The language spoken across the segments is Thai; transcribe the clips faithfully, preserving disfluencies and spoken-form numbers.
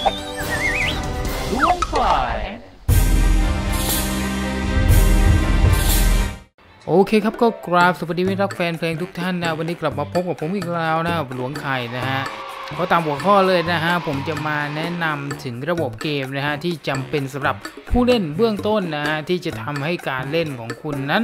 ดวงไฟโอเคครับก็กราบสวัสดีรับแฟนเพลงทุกท่านนะวันนี้กลับมาพบกับผมอีกแล้วนะหลวงไข่นะฮะก็ตามหัวข้อเลยนะฮะผมจะมาแนะนำถึงระบบเกมนะฮะที่จำเป็นสำหรับผู้เล่นเบื้องต้นนะฮะที่จะทำให้การเล่นของคุณนั้น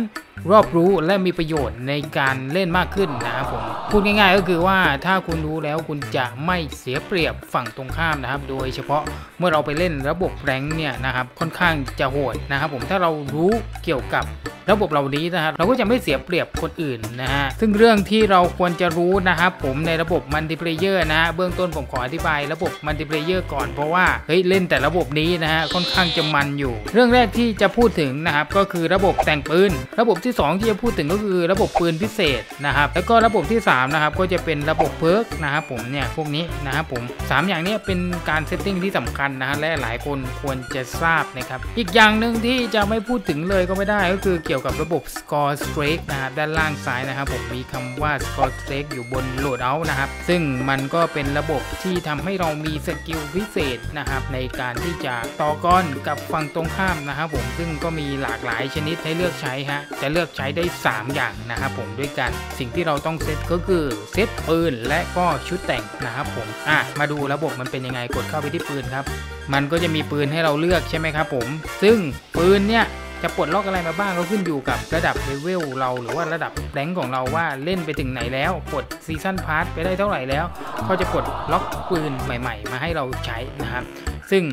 รอบรู้และมีประโยชน์ในการเล่นมากขึ้นนะครับผมพูดง่ายๆก็คือว่าถ้าคุณรู้แล้วคุณจะไม่เสียเปรียบฝั่งตรงข้ามนะครับโดยเฉพาะเมื่อเราไปเล่นระบบแรงค์เนี่ยนะครับค่อนข้างจะโหดนะครับผมถ้าเรารู้เกี่ยวกับระบบเหล่านี้นะครับเราก็จะไม่เสียเปรียบคนอื่นนะฮะซึ่งเรื่องที่เราควรจะรู้นะครับผมในระบบมัลติเพลเยอร์นะฮะเบื้องต้นผมขออธิบายระบบมัลติเพลเยอร์ก่อนเพราะว่าเฮ้ยเล่นแต่ระบบนี้นะฮะค่อนข้างจะมันอยู่เรื่องแรกที่จะพูดถึงนะครับก็คือระบบแต่งปืนระบบที่สองที่จะพูดถึงก็คือระบบปืนพิเศษนะครับแล้วก็ระบบที่สามนะครับก็จะเป็นระบบเพิร์กนะครับผมเนี่ยพวกนี้นะครับผมสามอย่างนี้เป็นการเซตติ้งที่สำคัญนะฮะและหลายคนควรจะทราบนะครับอีกอย่างหนึ่งที่จะไม่พูดถึงเลยก็ไม่ได้ก็คือเกี่ยวกับระบบ Scorestreak นะครับด้านล่างซ้ายนะครับผมมีคำว่า Scorestreak อยู่บน Loadout นะครับซึ่งมันก็เป็นระบบที่ทำให้เรามีสกิลพิเศษนะครับในการที่จะต่อกรกับฝั่งตรงข้ามนะครับผมซึ่งก็มีหลากหลายชนิดให้เลือกใช้ฮะจะเลือกใช้ได้สามอย่างนะครับผมด้วยกันสิ่งที่เราต้องเซตก็คือเซตปืนและก็ชุดแต่งนะครับผมอ่ะมาดูระบบมันเป็นยังไงกดเข้าไปที่ปืนครับมันก็จะมีปืนให้เราเลือกใช่ไหมครับผมซึ่งปืนเนี่ยจะปลดล็อกอะไรมาบ้างก็ขึ้นอยู่กับระดับเลเวลเราหรือว่าระดับแรงค์ของเราว่าเล่นไปถึงไหนแล้วปลดซีซั่นพาสไปได้เท่าไหร่แล้วเขาจะปลดล็อกปืนใหม่ๆมาให้เราใช้นะครับซึ่ง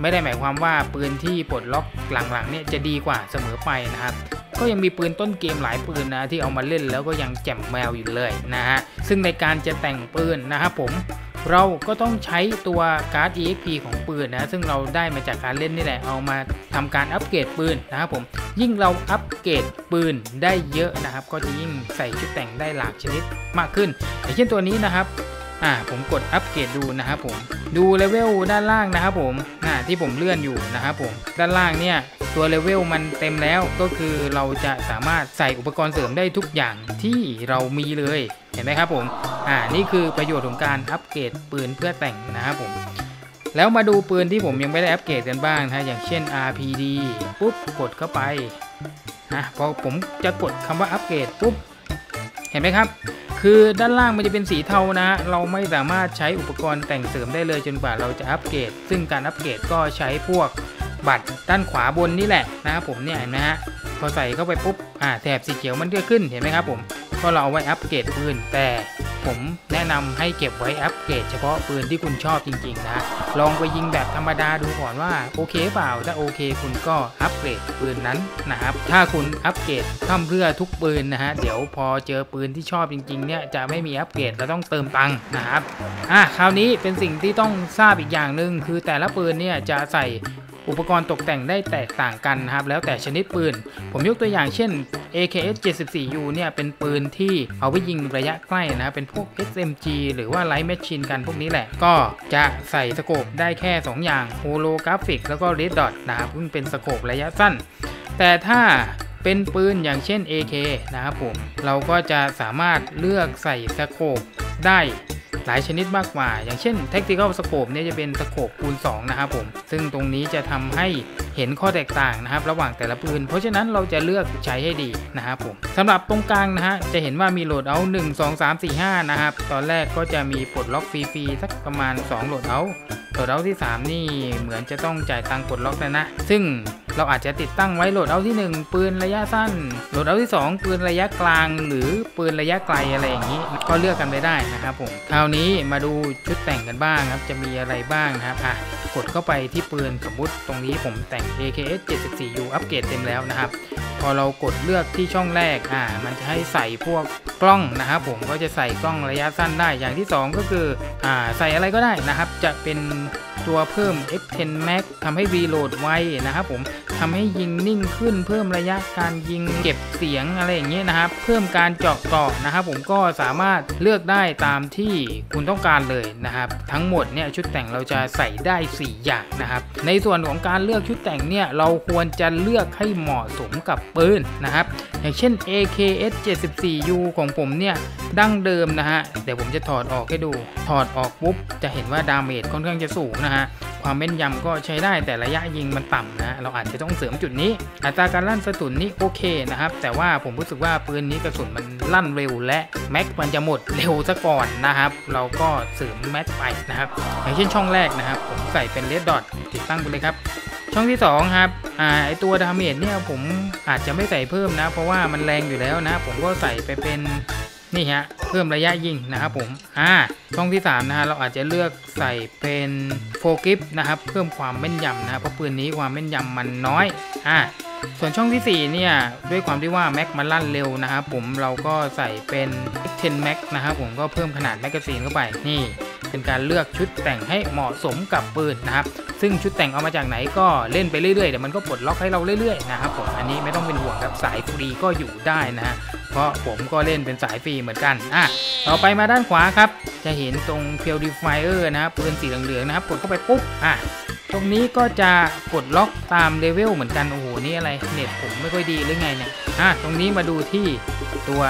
ไม่ได้หมายความว่าปืนที่ปลดล็อกหลังๆเนี่ยจะดีกว่าเสมอไปนะครับก็ยังมีปืนต้นเกมหลายปืนนะที่เอามาเล่นแล้วก็ยังแจ่มแมวอยู่เลยนะฮะซึ่งในการจะแต่งปืนนะครับผมเราก็ต้องใช้ตัวการ์ด อี เอ็กซ์ พี ของปืนนะซึ่งเราได้มาจากการเล่นนี่แหละเอามาทำการอัปเกรดปืนนะครับผมยิ่งเราอัปเกรดปืนได้เยอะนะครับก็จะยิ่งใส่ชุดแต่งได้หลากชนิดมากขึ้นอย่างเช่นตัวนี้นะครับอ่าผมกดอัปเกรดดูนะครับผมดูเลเวลด้านล่างนะครับผมอ่าที่ผมเลื่อนอยู่นะครับผมด้านล่างเนี่ยตัวเลเวลมันเต็มแล้วก็คือเราจะสามารถใส่อุปกรณ์เสริมได้ทุกอย่างที่เรามีเลยเห็นไหมครับผมอ่านี่คือประโยชน์ของการอัปเกรดปืนเพื่อแต่งนะครับผมแล้วมาดูปืนที่ผมยังไม่ได้อัปเกรดกันบ้างนะอย่างเช่น อาร์ พี ดี ปุ๊บกดเข้าไปนะพอผมจะกดคำว่าอัปเกรดปุ๊บเห็นไหมครับคือด้านล่างมันจะเป็นสีเทานะเราไม่สามารถใช้อุปกรณ์แต่งเสริมได้เลยจนกว่าเราจะอัปเกรดซึ่งการอัปเกรดก็ใช้พวกบัตรด้านขวาบนนี่แหละนะครับผมเนี่ยเห็นไหมฮะพอใส่เข้าไปปุ๊บอ่าแถบสีเขียวมันก็ขึ้นเห็นไหมครับผมก็เราเอาไว้อัปเกรดปืนแต่ผมแนะนำให้เก็บไว้อัปเกรดเฉพาะปืนที่คุณชอบจริงๆนะลองไปยิงแบบธรรมดาดูก่อนว่าโอเคเปล่าถ้าโอเคคุณก็อัปเกรดปืนนั้นนะครับถ้าคุณอัปเกรดทำเพื่อทุกปืนนะฮะเดี๋ยวพอเจอปืนที่ชอบจริงๆเนี่ยจะไม่มีอัปเกรดเราต้องเติมตังค์นะครับอ่ะคราวนี้เป็นสิ่งที่ต้องทราบอีกอย่างหนึ่งคือแต่ละปืนเนี่ยจะใส่อุปกรณ์ตกแต่งได้แตกต่างกันนะครับแล้วแต่ชนิดปืนผมยกตัวอย่างเช่น เอ เค เอส เจ็ดสิบสี่ ยู เนี่ยเป็นปืนที่เอาไว้ยิงระยะใกล้นะเป็นพวก เอส เอ็ม จี หรือว่าไลท์แมชชีนกันพวกนี้แหละก็จะใส่สโคปได้แค่สองอย่างโฮโลกราฟิกแล้วก็เรดดอทนะครับซึ่งเป็นสโคประยะสั้นแต่ถ้าเป็นปืนอย่างเช่น เอ เค นะครับผมเราก็จะสามารถเลือกใส่สโคปได้หลายชนิดมากกว่าอย่างเช่น Tactical Scope เนี่ยจะเป็นสโคปคูณสองนะครับผมซึ่งตรงนี้จะทำให้เห็นข้อแตกต่างนะครับระหว่างแต่ละปืนเพราะฉะนั้นเราจะเลือกใช้ให้ดีนะครับผมสำหรับตรงกลางนะฮะจะเห็นว่ามีโหลดเอาท์หนึ่ง สอง สาม สี่ ห้านะครับตอนแรกก็จะมีปลดล็อกฟรีๆสักประมาณสองโหลดเอาท์โหลดเอาท์ที่สามนี่เหมือนจะต้องจ่ายตังค์ปลดล็อกแล้วนะซึ่งเราอาจจะติดตั้งไว้โหลดเอาท์ที่หนึ่งปืนระยะสั้นโหลดเอาท์ที่สองปืนระยะกลางหรือปืนระยะไกลอะไรอย่างนี้ก็เลือกกันไปได้นะครับผมคราวนี้มาดูชุดแต่งกันบ้างครับจะมีอะไรบ้างนะครับอ่ะกดเข้าไปที่ปืนสมมุติตรงนี้ผมแต่ง เอ เค เอส เจ็ดสิบสี่ ยู อัปเกรดเต็มแล้วนะครับพอเรากดเลือกที่ช่องแรกอ่ามันจะให้ใส่พวกกล้องนะครับผมก็จะใส่กล้องระยะสั้นได้อย่างที่สองก็คืออ่าใส่อะไรก็ได้นะครับจะเป็นตัวเพิ่ม เอ็กซ์ เท็น แม็ก ทำให้รีโหลดไวนะครับผมทำให้ยิงนิ่งขึ้นเพิ่มระยะการยิงเก็บเสียงอะไรอย่างเงี้ยนะครับเพิ่มการเจาะเกาะนะครับผมก็สามารถเลือกได้ตามที่คุณต้องการเลยนะครับทั้งหมดเนี่ยชุดแต่งเราจะใส่ได้สี่อย่างนะครับในส่วนของการเลือกชุดแต่งเนี่ยเราควรจะเลือกให้เหมาะสมกับปืนนะครับอย่างเช่น เอ เค เอส เจ็ดสิบสี่ ยู ของผมเนี่ยดั้งเดิมนะฮะเดี๋ยวผมจะถอดออกให้ดูถอดออกปุ๊บจะเห็นว่าดาเมจค่อนข้างจะสูง นะฮะความแม่นยำก็ใช้ได้แต่ระยะยิงมันต่ำนะเราอาจจะต้องเสริมจุดนี้อัตราการลั่นกระสุนนี่โอเคนะครับแต่ว่าผมรู้สึกว่าปืนนี้กระสุนมันลั่นเร็วและแม็กมันจะหมดเร็วซะก่อนนะครับเราก็เสริมแม็กไปนะครับอย่างเช่นช่องแรกนะครับผมใส่เป็นเลดดอทติดตั้งไปเลยครับช่องที่สองครับอ่าไอตัวดาเมจเนี่ยผมอาจจะไม่ใส่เพิ่มนะเพราะว่ามันแรงอยู่แล้วนะผมก็ใส่ไปเป็นนี่ฮะเพิ่มระยะยิงนะครับผมอ่าช่องที่สามนะฮะเราอาจจะเลือกใส่เป็นโฟกิฟนะครับเพิ่มความแม่นยำนะเพราะปืนนี้ความแม่นยำมันน้อยอ่าส่วนช่องที่สี่เนี่ยด้วยความที่ว่าแม็กมันลั่นเร็วนะครับผมเราก็ใส่เป็นสิบแม็กนะครับผมก็เพิ่มขนาดแมกกาซีนเข้าไปนี่เป็นการเลือกชุดแต่งให้เหมาะสมกับปืนนะครับซึ่งชุดแต่งเอามาจากไหนก็เล่นไปเรื่อยๆเดี๋ยวมันก็ปลดล็อกให้เราเรื่อยๆนะครับผมอันนี้ไม่ต้องเป็นห่วงครับสายฟรีก็อยู่ได้นะฮะเพราะผมก็เล่นเป็นสายฟรีเหมือนกันอ่ะต่อไปมาด้านขวาครับจะเห็นตรง Purifier นะครับปืนสีเหลืองๆนะครับกดเข้าไปปุ๊บอ่ะตรงนี้ก็จะกดล็อกตามเลเวลเหมือนกันโอ้โหนี่อะไรเน็ตผมไม่ค่อยดีหรือไงเนี่ยอ่ะตรงนี้มาดูที่ตัว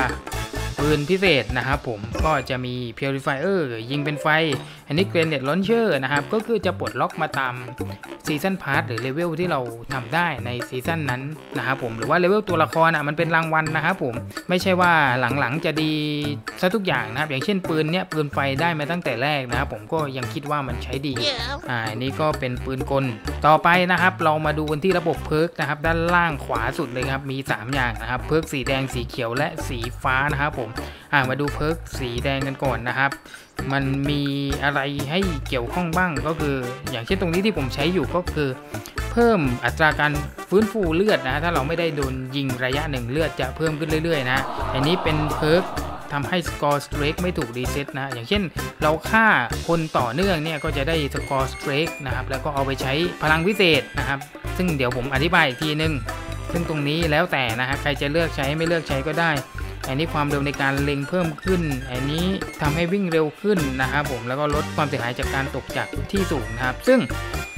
ปืนพิเศษนะครับผมก็จะมี Purifier ยิงเป็นไฟอันนี้ Grenade Launcher นะครับก็คือจะปลดล็อกมาตามซีซันพาร์ทหรือเลเวลที่เราทำได้ในซีซันนั้นนะครับผมหรือว่าเลเวลตัวละครอ่ะมันเป็นรางวัล น, นะครับผมไม่ใช่ว่าหลังๆจะดีซะทุกอย่างนะครับอย่างเช่นปืนเนี้ยปืนไฟได้มาตั้งแต่แรกนะครับผมก็ยังคิดว่ามันใช้ดี yeah. อ่าอันนี้ก็เป็นปืนกลต่อไปนะครับเรามาดูกันที่ระบบเพิร์กนะครับด้านล่างขวาสุดเลยครับมีสามอย่างนะครับเพิร์กสีแดงสีเขียวและสีฟ้านะครับผมอ่ามาดูเพิร์กสีแดงกันก่อนนะครับมันมีอะไรให้เกี่ยวข้องบ้างก็คืออย่างเช่นตรงนี้ที่ผมใช้อยู่ก็คือเพิ่มอัตราการฟื้นฟูเลือดนะถ้าเราไม่ได้โดนยิงระยะหนึ่งเลือดจะเพิ่มขึ้นเรื่อยๆนะอันนี้เป็นเพิร์กทำให้ Scorestreak ไม่ถูกรีเซ็ตนะอย่างเช่นเราฆ่าคนต่อเนื่องเนี่ยก็จะได้ Scorestreak นะครับแล้วก็เอาไปใช้พลังพิเศษนะครับซึ่งเดี๋ยวผมอธิบายอีกทีนึงซึ่งตรงนี้แล้วแต่นะฮะใครจะเลือกใช้ไม่เลือกใช้ก็ได้อันนี้ความเร็วในการเล็งเพิ่มขึ้นอันนี้ทำให้วิ่งเร็วขึ้นนะครับผมแล้วก็ลดความเสียหายจากการตกจากที่สูงนะครับซึ่ง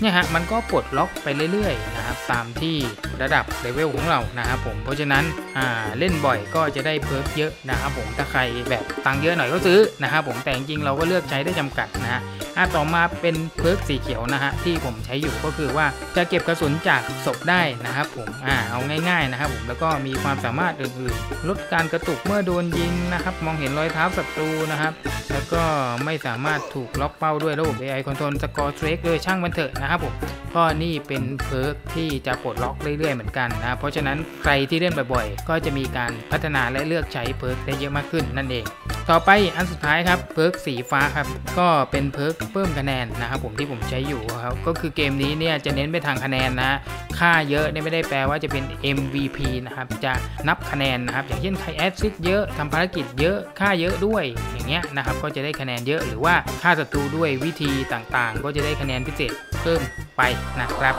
เนี่ยฮะมันก็ปลดล็อกไปเรื่อยๆนะครับตามที่ระดับเลเวลของเรานะครับผมเพราะฉะนั้นอ่าเล่นบ่อยก็จะได้เพิร์ฟเยอะนะครับผมถ้าใครแบบตังเยอะหน่อยก็ซื้อนะครับผมแต่จริงๆเราก็เลือกใช้ได้จำกัดนะฮะอ่ะต่อมาเป็นเพิร์ฟสีเขียวนะฮะที่ผมใช้อยู่ก็คือว่าจะเก็บกระสุนจากศพได้นะครับผมอ่าเอาง่ายๆนะครับผมแล้วก็มีความสามารถอื่นๆลดการกระตุกเมื่อโดนยิงนะครับมองเห็นรอยเท้าศัตรูนะครับแล้วก็ไม่สามารถถูกล็อกเป้าด้วยระบบ เอ ไอ Control Scorestreak เลยช่างมันเถอะนะครับผมก็นี่เป็นเพิร์กที่จะปลดล็อกเรื่อยๆเหมือนกันนะเพราะฉะนั้นใครที่เล่นบ่อยๆก็จะมีการพัฒนาและเลือกใช้เพิร์กได้เยอะมากขึ้นนั่นเองต่อไปอันสุดท้ายครับเพิร์กสีฟ้าครับก็เป็นเพิร์กเพิ่มคะแนนนะครับผมที่ผมใช้อยู่ครับก็คือเกมนี้เนี่ยจะเน้นไปทางคะแนนนะค่าเยอะเนี่ยไม่ได้แปลว่าจะเป็น เอ็ม วี พี นะครับจะนับคะแนนนะครับอย่างเช่นใครแอสซิสต์เยอะทำภารกิจเยอะค่าเยอะด้วยอย่างเงี้ยนะครับก็จะได้คะแนนเยอะหรือว่าฆ่าศัตรูด้วยวิธีต่างๆก็จะได้คะแนนพิเศษเพิ่มไปนะครับ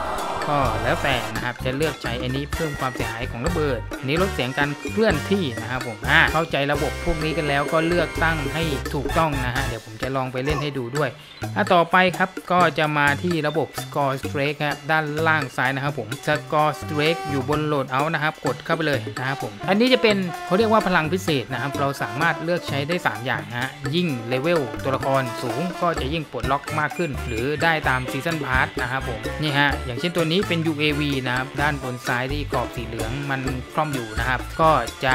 ก็แล้วแต่นะครับจะเลือกใช้อันนี้เพิ่มความเสียหายของระเบิดอันนี้ลดเสียงการเคลื่อนที่นะครับผมอ่าเข้าใจระบบพวกนี้กันแล้วก็เลือกตั้งให้ถูกต้องนะฮะเดี๋ยวผมจะลองไปเล่นให้ดูด้วยอ่ะต่อไปครับก็จะมาที่ระบบ Scorestreak ครับด้านล่างซ้ายนะครับผม Scorestreak อยู่บนโหลดเอาท์นะครับกดเข้าไปเลยนะครับผมอันนี้จะเป็นเขาเรียกว่าพลังพิเศษนะครับเราสามารถเลือกใช้ได้สามอย่างฮะยิ่งเลเวลตัวละครสูงก็จะยิ่งปลดล็อกมากขึ้นหรือได้ตามซีซันพาร์ทนะครับผมนี่ฮะอย่างเช่นตัวนี้เป็น ยู เอ วี นะครับด้านบนซ้ายที่กรอบสีเหลืองมันคล่อมอยู่นะครับก็จะ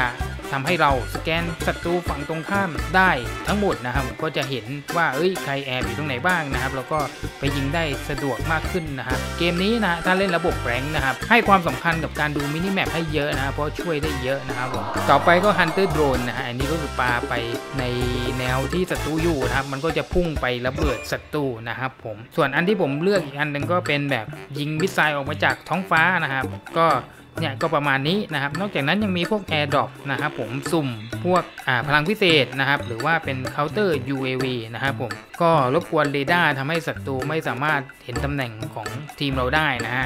ทำให้เราสแกนศัตรูฝั่งตรงข้ามได้ทั้งหมดนะครับก็จะเห็นว่าเอ้ยใครแอบอยู่ตรงไหนบ้างนะครับแล้วก็ไปยิงได้สะดวกมากขึ้นนะครับเกมนี้นะถ้าเล่นระบบแรงนะครับให้ความสำคัญกับการดูมินิแมปให้เยอะนะเพราะช่วยได้เยอะนะครับต่อไปก็ Hunter Drone นะฮะอันนี้ก็คือปาไปในแนวที่ศัตรูอยู่นะครับมันก็จะพุ่งไประเบิดศัตรูนะครับผมส่วนอันที่ผมเลือกอีกอันหนึ่งก็เป็นแบบยิงมิสไซล์ออกมาจากท้องฟ้านะครับก็เนี่ยก็ประมาณนี้นะครับนอกจากนั้นยังมีพวก Airdrop นะครับผมสุ่มพวกอ่าพลังพิเศษนะครับหรือว่าเป็น Counter ยู เอ วี นะครับผมก็รบกวนเรดาร์ทำให้ศัตรูไม่สามารถเห็นตำแหน่งของทีมเราได้นะฮะ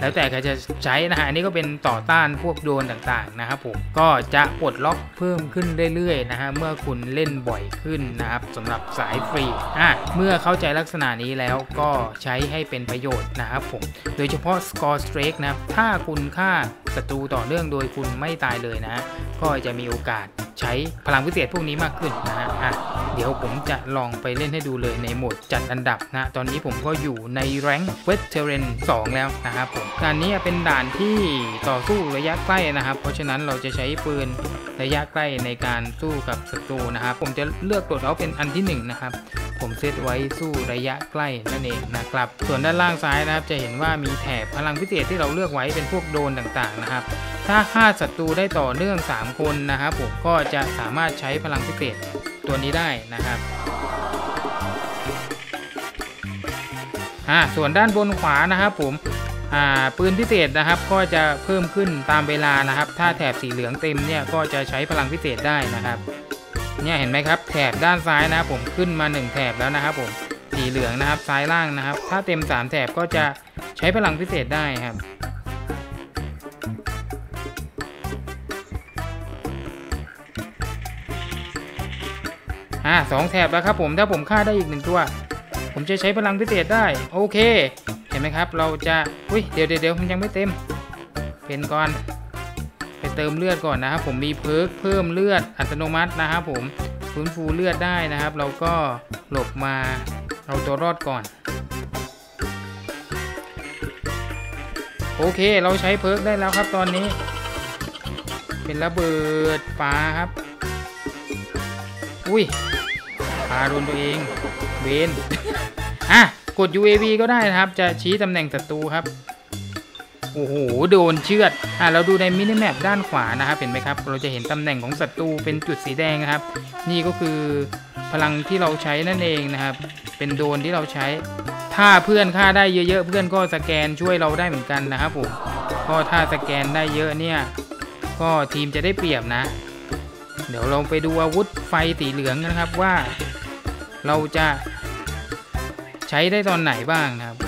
แล้วแต่ใครจะใช้นะฮะอันนี้ก็เป็นต่อต้านพวกโดรนต่างๆนะครับผมก็จะปลดล็อกเพิ่มขึ้นเรื่อยๆนะฮะเมื่อคุณเล่นบ่อยขึ้นนะครับสำหรับสายฟรีอ่ะเมื่อเข้าใจลักษณะนี้แล้วก็ใช้ให้เป็นประโยชน์นะครับผมโดยเฉพาะ Scorestreak นะครับถ้าคุณฆ่าศัตรูต่อเนื่องโดยคุณไม่ตายเลยนะก็จะมีโอกาสใช้พลังพิเศษพวกนี้มากขึ้นนะฮะ เดี๋ยวผมจะลองไปเล่นให้ดูเลยในโหมดจัดอันดับนะตอนนี้ผมก็อยู่ในแรงค์เวสเทเรนสองแล้วนะครับผมด่านนี้เป็นด่านที่ต่อสู้ระยะใกล้นะครับเพราะฉะนั้นเราจะใช้ปืนระยะใกล้ในการสู้กับศัตรูนะครับผมจะเลือกโหลดเอาเป็นอันที่หนึ่งนะครับผมเซตไว้สู้ระยะใกล้นั่นเองนะครับส่วนด้านล่างซ้ายนะครับจะเห็นว่ามีแถบพลังพิเศษที่เราเลือกไว้เป็นพวกโดนต่างๆนะครับถ้าฆ่าศัตรูได้ต่อเนื่องสามคนนะครับผมก็จะสามารถใช้พลังพิเศษตัวนี้ได้นะครับอ่าส่วนด้านบนขวานะครับผมอ่าปืนพิเศษนะครับก็จะเพิ่มขึ้นตามเวลานะครับถ้าแถบสีเหลืองเต็มเนี่ยก็จะใช้พลังพิเศษได้นะครับเนี่ยเห็นไหมครับแถบด้านซ้ายนะครับผมขึ้นมาหนึ่งแถบแล้วนะครับผมสีเหลืองนะครับซ้ายล่างนะครับถ้าเต็มสามแถบก็จะใช้พลังพิเศษได้ครับอ่าสองแถบแล้วครับผมถ้าผมฆ่าได้อีกหนึ่งตัวผมจะใช้พลังพิเศษได้โอเคเห็นไหมครับเราจะอุ้ยเดี๋ยวเดี๋ยวมันยังไม่เต็มเป็นก่อนไปเติมเลือดก่อนนะครับผมมีเพิร์กเพิ่มเลือดอัตโนมัตินะครับผมฟื้นฟูเลือดได้นะครับเราก็หลบมาเอาตัวรอดก่อนโอเคเราใช้เพิร์กได้แล้วครับตอนนี้เป็นระเบิดฟ้าครับอุ้ยพาโดนตัวเองเบน อ่ะกด ยู เอ วี ก็ได้นะครับจะชี้ตำแหน่งศัตรูครับโอ้โหโดนเชือดอ่ะเราดูในมินิแมปด้านขวานะครับเห็นไหมครับเราจะเห็นตำแหน่งของศัตรูเป็นจุดสีแดงครับนี่ก็คือพลังที่เราใช้นั่นเองนะครับเป็นโดนที่เราใช้ถ้าเพื่อนฆ่าได้เยอะๆเพื่อนก็สแกนช่วยเราได้เหมือนกันนะครับผมก็ถ้าสแกนได้เยอะเนี่ยก็ทีมจะได้เปรียบนะเดี๋ยวเราไปดูอาวุธไฟสีเหลืองกันครับว่าเราจะใช้ได้ตอนไหนบ้างนะครับ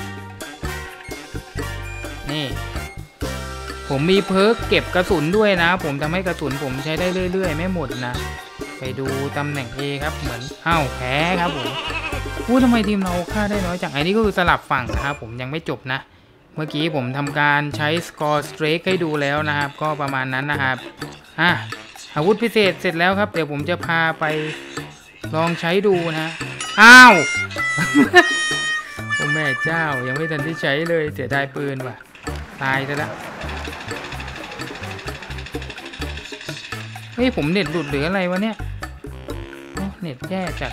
นี่ผมมีเพิร์กเก็บกระสุนด้วยนะผมทำให้กระสุนผมใช้ได้เรื่อยๆไม่หมดนะไปดูตำแหน่ง A ครับเหมือนอ้าวแพ้ครับผมอู้ทำไมทีมเราฆ่าได้น้อยจังไอ้นี่ก็คือสลับฝั่งนะครับผมยังไม่จบนะเมื่อกี้ผมทำการใช้ Scorestreak ให้ดูแล้วนะครับก็ประมาณนั้นนะครับอ่ะอาวุธพิเศษเสร็จแล้วครับเดี๋ยวผมจะพาไปลองใช้ดูนะอ้าว โอ้แม่เจ้ายังไม่ทันได้ใช้เลยเสียดายปืนว่ะตายซะละเฮ้ยผมเน็ตหลุดหรืออะไรวะเนี่ยโอ้เน็ตแย่จัด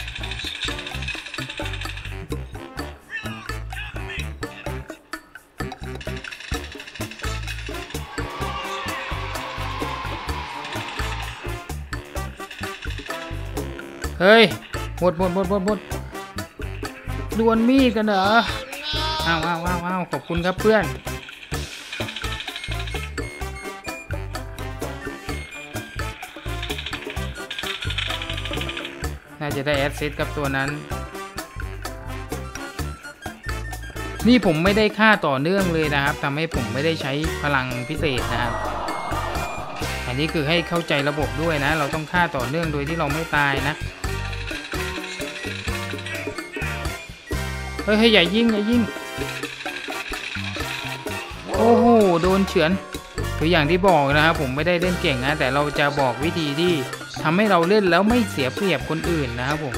เฮ้ยหมดหมดหมดหมดหมดดวลมีดกันเหรออ้าวอ้าวอ้าวอ้าวขอบคุณครับเพื่อนน่าจะได้แอสซิสต์กับตัวนั้นนี่ผมไม่ได้ฆ่าต่อเนื่องเลยนะครับทำให้ผมไม่ได้ใช้พลังพิเศษนะครับอันนี้คือให้เข้าใจระบบด้วยนะเราต้องฆ่าต่อเนื่องโดยที่เราไม่ตายนะเฮ้ยอย่ายิงอย่ายิงโอ้โหโดนเฉือนคืออย่างที่บอกนะครับผมไม่ได้เล่นเก่งนะแต่เราจะบอกวิธีที่ทำให้เราเล่นแล้วไม่เสียเปรียบคนอื่นนะครับผม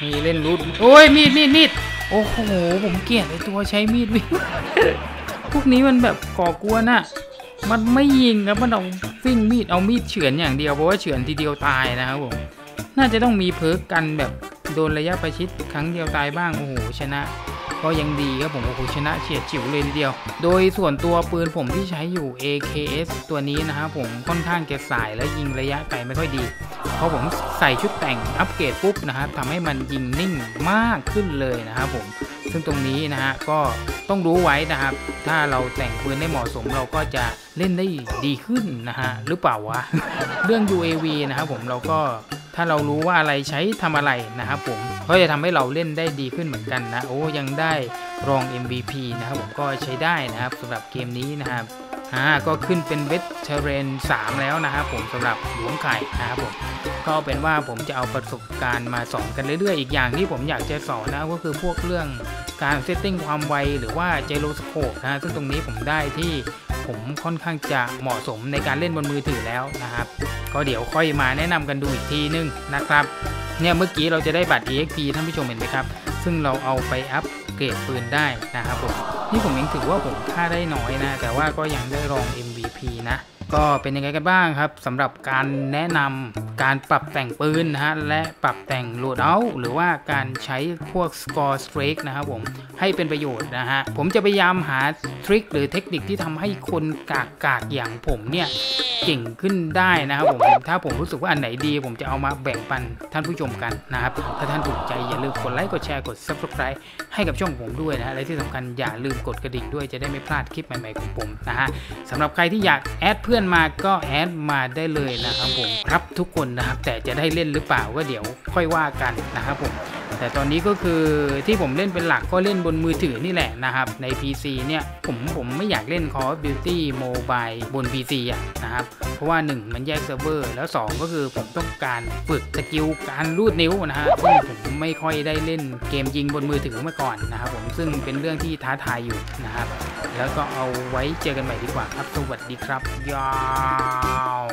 มีเล่นรูดโอ้ยมีดมีดมีดโอ้โหผมเกลียดไอตัวใช้มีดวิ่งพวกนี้มันแบบก่อกวนน่ะมันไม่ยิงครับมันเอาวิ่งมีดเอามีดเฉือนอย่างเดียวเพราะว่าเฉือนทีเดียวตายนะครับผมน่าจะต้องมีเพิร์กกันแบบโดนระยะประชิดครั้งเดียวตายบ้างโอ้โหชนะก็ยังดีครับผมโอ้โหชนะเฉียดฉิวเลยทีเดียวโดยส่วนตัวปืนผมที่ใช้อยู่ เอ เค เอส ตัวนี้นะครับผมค่อนข้างจะสายและยิงระยะไกลไม่ค่อยดีเพราะผมใส่ชุดแต่งอัปเกรดปุ๊บนะครับทำให้มันยิงนิ่งมากขึ้นเลยนะครับผมซึ่งตรงนี้นะฮะก็ต้องรู้ไว้นะครับถ้าเราแต่งปืนได้เหมาะสมเราก็จะเล่นได้ดีขึ้นนะฮะหรือเปล่าวะ เรื่อง ยู เอ วี นะครับผมเราก็ถ้าเรารู้ว่าอะไรใช้ทำอะไรนะครับผมก็จะทำให้เราเล่นได้ดีขึ้นเหมือนกันนะโอ้ยังได้รอง เอ็ม วี พี นะครับผมก็ใช้ได้นะครับสำหรับเกมนี้นะครับ อ่าก็ขึ้นเป็นเวทเทเรนสามแล้วนะครับผมสำหรับหลวงไข่นะครับผมก็เป็นว่าผมจะเอาประสบการณ์มาสอนกันเรื่อยๆอีกอย่างที่ผมอยากจะสอนนะก็คือพวกเรื่องการเซตติ้งความไวหรือว่าไจโรสโคปนะซึ่งตรงนี้ผมได้ที่ผมค่อนข้างจะเหมาะสมในการเล่นบนมือถือแล้วนะครับก็เดี๋ยวค่อยมาแนะนำกันดูอีกทีนึงนะครับเนี่ยเมื่อกี้เราจะได้บัตร อี เอ็กซ์ พี ท่านผู้ชมเห็นไหมครับซึ่งเราเอาไปอัพเกรดปืนได้นะครับผมนี่ผมยังถือว่าผมค่าได้น้อยนะแต่ว่าก็ยังได้รอง เอ็ม วี พี นะก็เป็นยังไงกันบ้างครับสำหรับการแนะนำการปรับแต่งปืนนะฮะและปรับแต่งโหลดเอาหรือว่าการใช้พวก Scorestreak นะครับผมให้เป็นประโยชน์นะฮะผมจะพยายามหาทริคหรือเทคนิคที่ทำให้คนกากกากอย่างผมเนี่ยเก่งขึ้นได้นะครับผมถ้าผมรู้สึกว่าอันไหนดีผมจะเอามาแบ่งปันท่านผู้ชมกันนะครับถ้าท่านถูกใจอย่าลืมกดไลค์กดแชร์กด Subscribe ให้กับช่องผมด้วยนะและที่สำคัญอย่าลืมกดกระดิ่งด้วยจะได้ไม่พลาดคลิปใหม่ๆของผมนะฮะสำหรับใครที่อยากแอดเพื่อนมาก็แอดมาได้เลยนะครับผมรับทุกคนนะครับแต่จะได้เล่นหรือเปล่าก็เดี๋ยวค่อยว่ากันนะครับผมแต่ตอนนี้ก็คือที่ผมเล่นเป็นหลักก็เล่นบนมือถือนี่แหละนะครับใน พี ซี เนี่ยผมผมไม่อยากเล่น Call of Duty Mobile บน พี ซี อ่ะนะครับเพราะว่าหนึ่งมันแยกเซิร์ฟเวอร์แล้วสองก็คือผมต้องการฝึกสกิลการรูดนิ้วนะฮะซึ่งผมไม่ค่อยได้เล่นเกมยิงบนมือถือมาก่อนนะครับผมซึ่งเป็นเรื่องที่ท้าทายอยู่นะครับแล้วก็เอาไว้เจอกันใหม่ดีกว่าครับสวัสดีครับยาว